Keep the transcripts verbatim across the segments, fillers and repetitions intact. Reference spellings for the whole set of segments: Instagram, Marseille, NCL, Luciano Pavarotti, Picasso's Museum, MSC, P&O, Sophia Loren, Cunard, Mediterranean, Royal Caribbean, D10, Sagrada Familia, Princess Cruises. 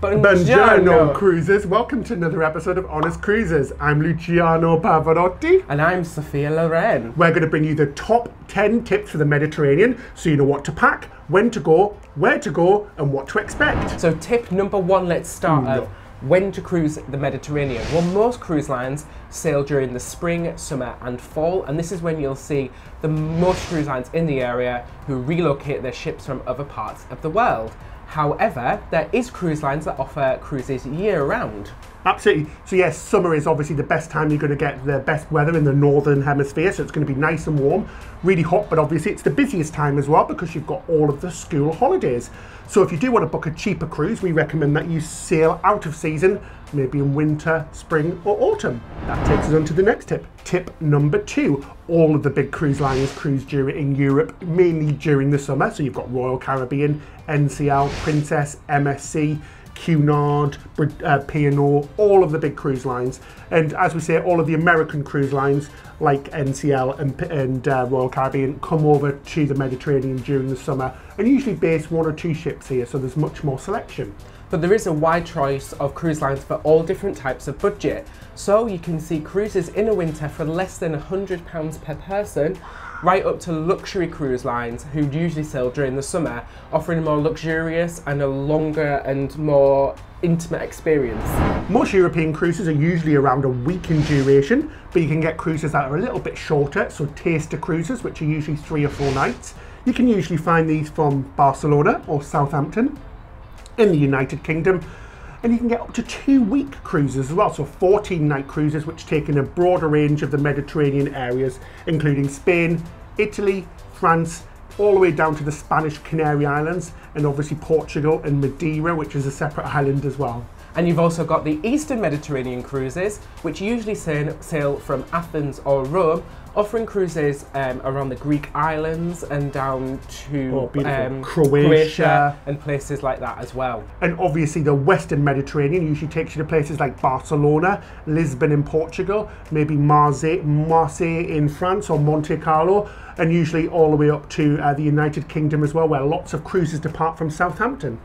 Buongiorno, Cruises. Welcome to another episode of Honest Cruises. I'm Luciano Pavarotti. And I'm Sophia Loren. We're going to bring you the top ten tips for the Mediterranean so you know what to pack, when to go, where to go, and what to expect. So tip number one, let's start no. off. When to cruise the Mediterranean. Well, most cruise lines sail during the spring, summer and fall, and this is when you'll see the most cruise lines in the area who relocate their ships from other parts of the world. However, there is cruise lines that offer cruises year-round. Absolutely. So yes, summer is obviously the best time. You're going to get the best weather in the northern hemisphere, so it's going to be nice and warm, really hot, but obviously it's the busiest time as well because you've got all of the school holidays. So if you do want to book a cheaper cruise, we recommend that you sail out of season, maybe in winter, spring or autumn. That takes us on to the next tip. Tip number two. All of the big cruise lines cruise during Europe, mainly during the summer. So you've got Royal Caribbean, N C L, Princess, M S C, Cunard, uh, P and O, all of the big cruise lines. And as we say, all of the American cruise lines like N C L and, and uh, Royal Caribbean come over to the Mediterranean during the summer and usually base one or two ships here, so there's much more selection. But there is a wide choice of cruise lines for all different types of budget. So you can see cruises in the winter for less than one hundred pounds per person, right up to luxury cruise lines who usually sail during the summer, offering a more luxurious and a longer and more intimate experience. Most European cruises are usually around a week in duration, but you can get cruises that are a little bit shorter, so taster cruises, which are usually three or four nights. You can usually find these from Barcelona or Southampton in the United Kingdom, and you can get up to two-week cruises as well, so fourteen-night cruises which take in a broader range of the Mediterranean areas, including Spain, Italy, France, all the way down to the Spanish Canary Islands, and obviously Portugal and Madeira, which is a separate island as well. And you've also got the Eastern Mediterranean cruises, which usually sail from Athens or Rome, offering cruises um, around the Greek islands and down to oh, um, Croatia. Croatia and places like that as well. And obviously the Western Mediterranean usually takes you to places like Barcelona, Lisbon in Portugal, maybe Marseille, Marseille in France or Monte Carlo, and usually all the way up to uh, the United Kingdom as well, where lots of cruises depart from Southampton.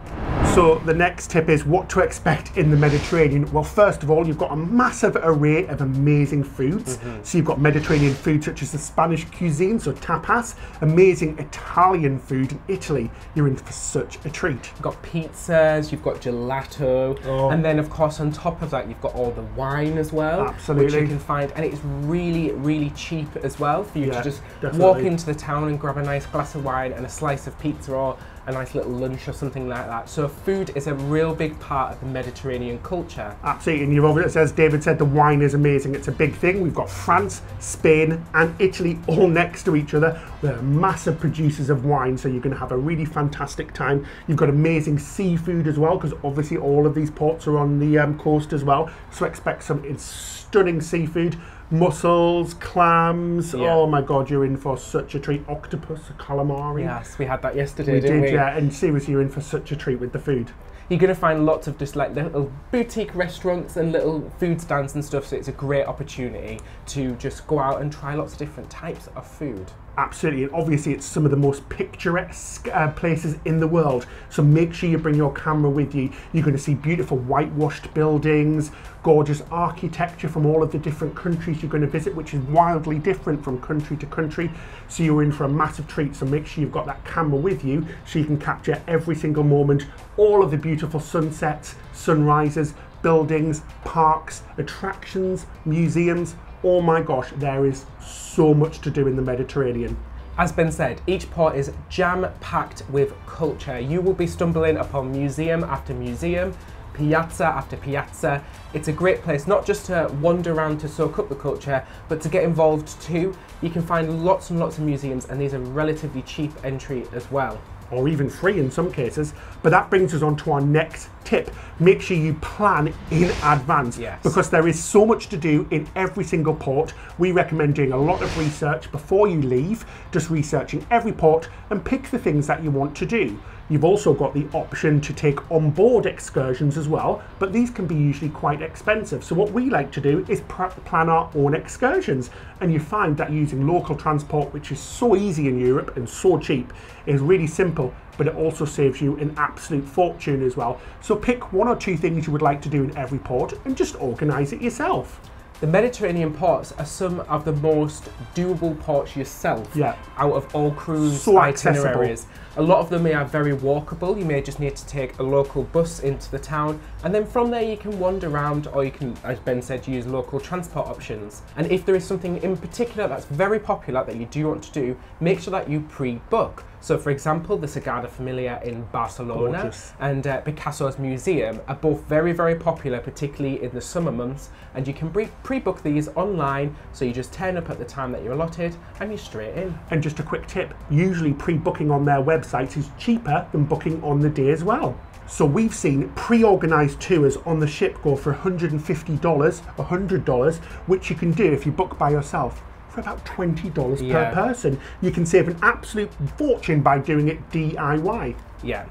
So the next tip is what to expect in the Mediterranean. Well, first of all, you've got a massive array of amazing foods. Mm-hmm. So you've got Mediterranean food such as the Spanish cuisine, so tapas, amazing Italian food in Italy. You're in for such a treat. You've got pizzas, you've got gelato, oh. and then of course on top of that you've got all the wine as well. Absolutely. Which you can find, and it's really, really cheap as well for you yeah, to just definitely. walk into the town and grab a nice glass of wine and a slice of pizza or a nice little lunch or something like that. So food is a real big part of the Mediterranean culture. Absolutely, and you've obviously, as David said, the wine is amazing. It's a big thing. We've got France, Spain and Italy all next to each other. They're massive producers of wine, so you're going to have a really fantastic time. You've got amazing seafood as well, because obviously all of these ports are on the um, coast as well, so expect some stunning seafood. Mussels, clams, yeah. oh my god, you're in for such a treat. Octopus, calamari. Yes, we had that yesterday, we didn't did, we? Yeah, and seriously, you're in for such a treat with the food. You're going to find lots of just like little boutique restaurants and little food stands and stuff, so it's a great opportunity to just go out and try lots of different types of food. Absolutely, and obviously it's some of the most picturesque uh, places in the world, so make sure you bring your camera with you. You're going to see beautiful whitewashed buildings, gorgeous architecture from all of the different countries you're going to visit, which is wildly different from country to country, so you're in for a massive treat. So make sure you've got that camera with you so you can capture every single moment, all of the beautiful sunsets, sunrises, buildings, parks, attractions, museums. Oh my gosh, there is so much to do in the Mediterranean. As Ben said, each port is jam-packed with culture. You will be stumbling upon museum after museum, piazza after piazza. It's a great place not just to wander around to soak up the culture, but to get involved too. You can find lots and lots of museums, and these are relatively cheap entry as well, or even free in some cases. But that brings us on to our next tip. Make sure you plan in advance, yes. because there is so much to do in every single port. We recommend doing a lot of research before you leave, just researching every port and pick the things that you want to do. You've also got the option to take on-board excursions as well, but these can be usually quite expensive. So what we like to do is plan our own excursions, and you find that using local transport, which is so easy in Europe and so cheap, is really simple, but it also saves you an absolute fortune as well. So pick one or two things you would like to do in every port and just organise it yourself. The Mediterranean ports are some of the most doable ports yourself yeah. out of all cruise so itineraries. Accessible. A lot of them are very walkable. You may just need to take a local bus into the town, and then from there you can wander around, or you can, as Ben said, use local transport options. And if there is something in particular that's very popular that you do want to do, make sure that you pre-book. So for example, the Sagrada Familia in Barcelona Gorgeous. and uh, Picasso's Museum are both very, very popular, particularly in the summer months, and you can pre-book these online, so you just turn up at the time that you're allotted and you're straight in. And just a quick tip, usually pre-booking on their website is cheaper than booking on the day as well. So we've seen pre-organised tours on the ship go for one hundred and fifty dollars, one hundred dollars, which you can do if you book by yourself, for about twenty dollars yeah. per person. You can save an absolute fortune by doing it D I Y. Yeah.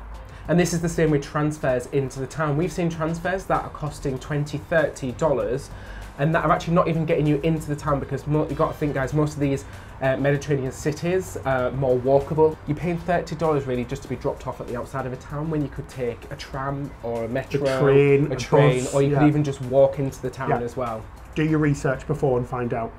And this is the same with transfers into the town. We've seen transfers that are costing twenty dollars, thirty dollars, and that are actually not even getting you into the town, because more, you've got to think, guys, most of these uh, Mediterranean cities are more walkable. You're paying thirty dollars really just to be dropped off at the outside of a town when you could take a tram or a metro, a train, a train bus, or you yeah. could even just walk into the town yeah. as well. Do your research before and find out.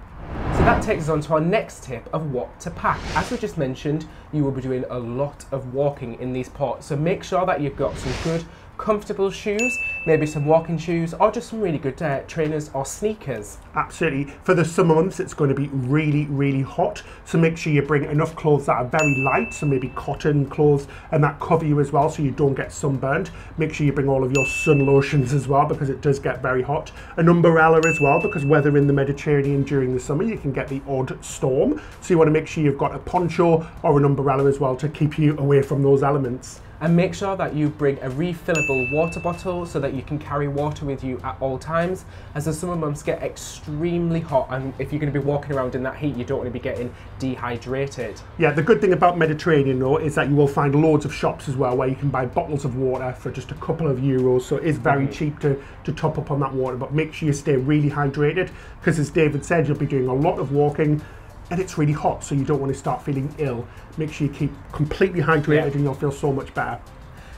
So that takes us on to our next tip of what to pack. As we just mentioned, you will be doing a lot of walking in these ports, so make sure that you've got some good, comfortable shoes, maybe some walking shoes, or just some really good uh, trainers or sneakers. Absolutely. For the summer months, it's going to be really, really hot, so make sure you bring enough clothes that are very light, so maybe cotton clothes, and that cover you as well, so you don't get sunburned. Make sure you bring all of your sun lotions as well, because it does get very hot. An umbrella as well, because weather in the Mediterranean during the summer, you can get the odd storm, so you want to make sure you've got a poncho or an umbrella as well to keep you away from those elements. And make sure that you bring a refillable water bottle so that you can carry water with you at all times, as the summer months get extremely hot, and if you're going to be walking around in that heat, you don't want to be getting dehydrated. Yeah, the good thing about Mediterranean though is that you will find loads of shops as well where you can buy bottles of water for just a couple of euros, so it is very mm. cheap to, to top up on that water, but make sure you stay really hydrated, because as David said, you'll be doing a lot of walking, and it's really hot, so you don't want to start feeling ill. Make sure you keep completely hydrated yeah. and you'll feel so much better.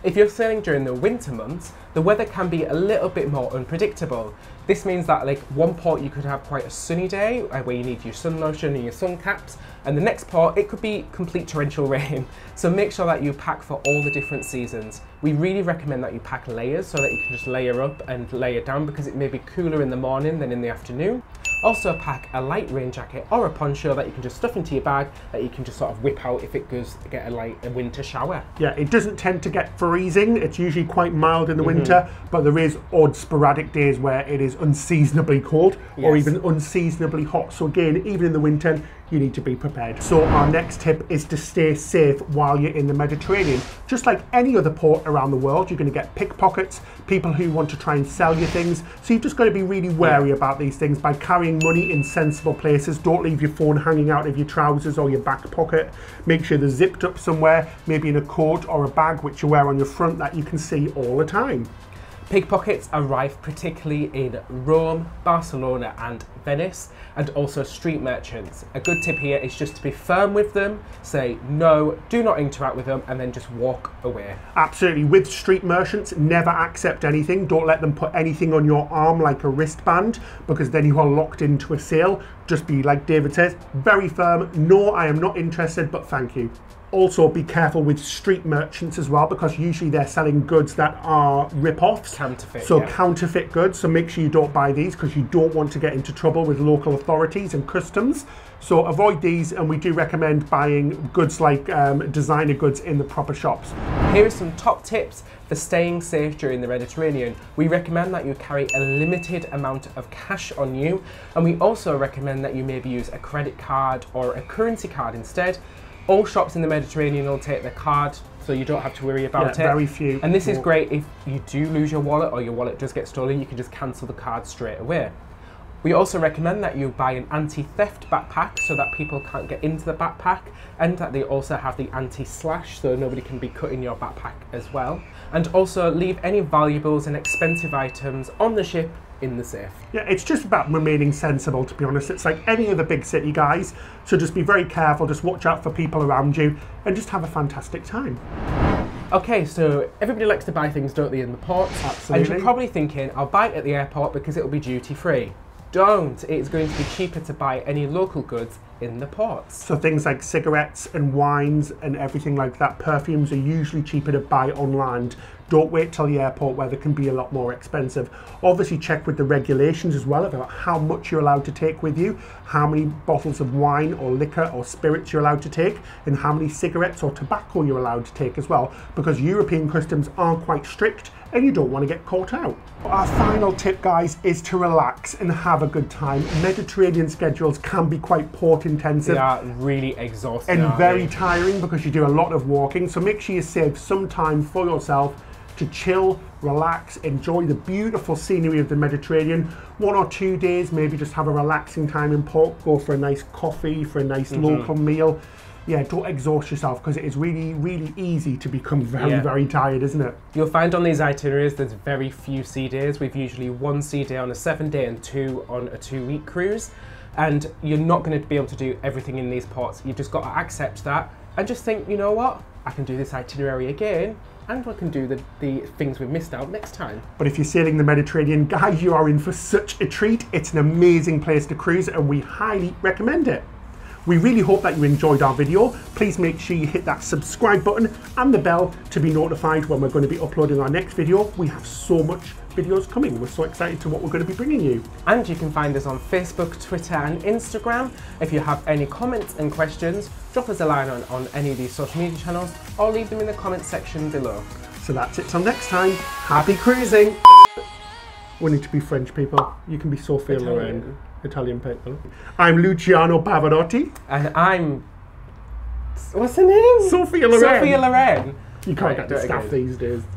If you're sailing during the winter months, the weather can be a little bit more unpredictable. This means that like one port you could have quite a sunny day where you need your sun lotion and your sun caps, and the next port it could be complete torrential rain. So make sure that you pack for all the different seasons. We really recommend that you pack layers so that you can just layer up and layer down, because it may be cooler in the morning than in the afternoon. Also pack a light rain jacket or a poncho that you can just stuff into your bag, that you can just sort of whip out if it goes get a light a winter shower. Yeah, it doesn't tend to get freezing. It's usually quite mild in the mm-hmm. winter, but there is odd sporadic days where it is unseasonably cold yes. or even unseasonably hot. So again, even in the winter, you need to be prepared. So our next tip is to stay safe while you're in the Mediterranean. Just like any other port around the world, you're going to get pickpockets, people who want to try and sell you things. So you've just got to be really wary yeah. about these things by carrying money in sensible places. Don't leave your phone hanging out of your trousers or your back pocket. Make sure they're zipped up somewhere, maybe in a coat or a bag which you wear on your front that you can see all the time. Pickpockets are rife, particularly in Rome, Barcelona and Venice, and also street merchants. A good tip here is just to be firm with them, say no, do not interact with them, and then just walk away. Absolutely. With street merchants, never accept anything. Don't let them put anything on your arm like a wristband, because then you are locked into a sale. Just be, like David says, very firm. No, I am not interested, but thank you. Also be careful with street merchants as well, because usually they're selling goods that are rip-offs. Counterfeit. So yeah. counterfeit goods. So make sure you don't buy these, because you don't want to get into trouble with local authorities and customs. So avoid these, and we do recommend buying goods like um, designer goods in the proper shops. Here are some top tips for staying safe during the Mediterranean. We recommend that you carry a limited amount of cash on you, and we also recommend that you maybe use a credit card or a currency card instead. All shops in the Mediterranean will take their card, so you don't have to worry about yeah, it. Very few. And this is great if you do lose your wallet or your wallet does get stolen, you can just cancel the card straight away. We also recommend that you buy an anti-theft backpack so that people can't get into the backpack, and that they also have the anti-slash so nobody can be cutting your backpack as well. And also leave any valuables and expensive items on the ship in the safe. Yeah, it's just about remaining sensible, to be honest. It's like any other big city, guys. So just be very careful, just watch out for people around you and just have a fantastic time. Okay, so everybody likes to buy things, don't they, in the ports? Absolutely. And you're probably thinking, I'll buy it at the airport because it'll be duty free. Don't! It's going to be cheaper to buy any local goods in the ports. So things like cigarettes and wines and everything like that, perfumes are usually cheaper to buy on land. Don't wait till the airport where they can be a lot more expensive. Obviously check with the regulations as well about how much you're allowed to take with you, how many bottles of wine or liquor or spirits you're allowed to take, and how many cigarettes or tobacco you're allowed to take as well, because European customs are quite strict and you don't want to get caught out. Our final tip, guys, is to relax and have a good time. Mediterranean schedules can be quite port intensive. They are really exhausting. And very tiring because you do a lot of walking, so make sure you save some time for yourself to chill, relax, enjoy the beautiful scenery of the Mediterranean. One or two days, maybe just have a relaxing time in port, go for a nice coffee, for a nice mm-hmm. local meal. Yeah, don't exhaust yourself because it is really, really easy to become very, yeah. very tired, isn't it? You'll find on these itineraries there's very few sea days. We've usually one sea day on a seven day and two on a two week cruise. And you're not going to be able to do everything in these ports. You've just got to accept that and just think, you know what? I can do this itinerary again, and we can do the, the things we missed out next time. But if you're sailing the Mediterranean, guys, you are in for such a treat. It's an amazing place to cruise and we highly recommend it. We really hope that you enjoyed our video. Please make sure you hit that subscribe button and the bell to be notified when we're going to be uploading our next video. We have so much videos coming. We're so excited to what we're going to be bringing you. And you can find us on Facebook, Twitter and Instagram. If you have any comments and questions, drop us a line on, on any of these social media channels or leave them in the comments section below. So that's it till next time. Happy cruising! We need to be French people. You can be Sophia Loren. Italian people. I'm Luciano Pavarotti. And I'm... What's her name? Sophia Loren. Sophia Loren. You can't right, get the staff again. These days.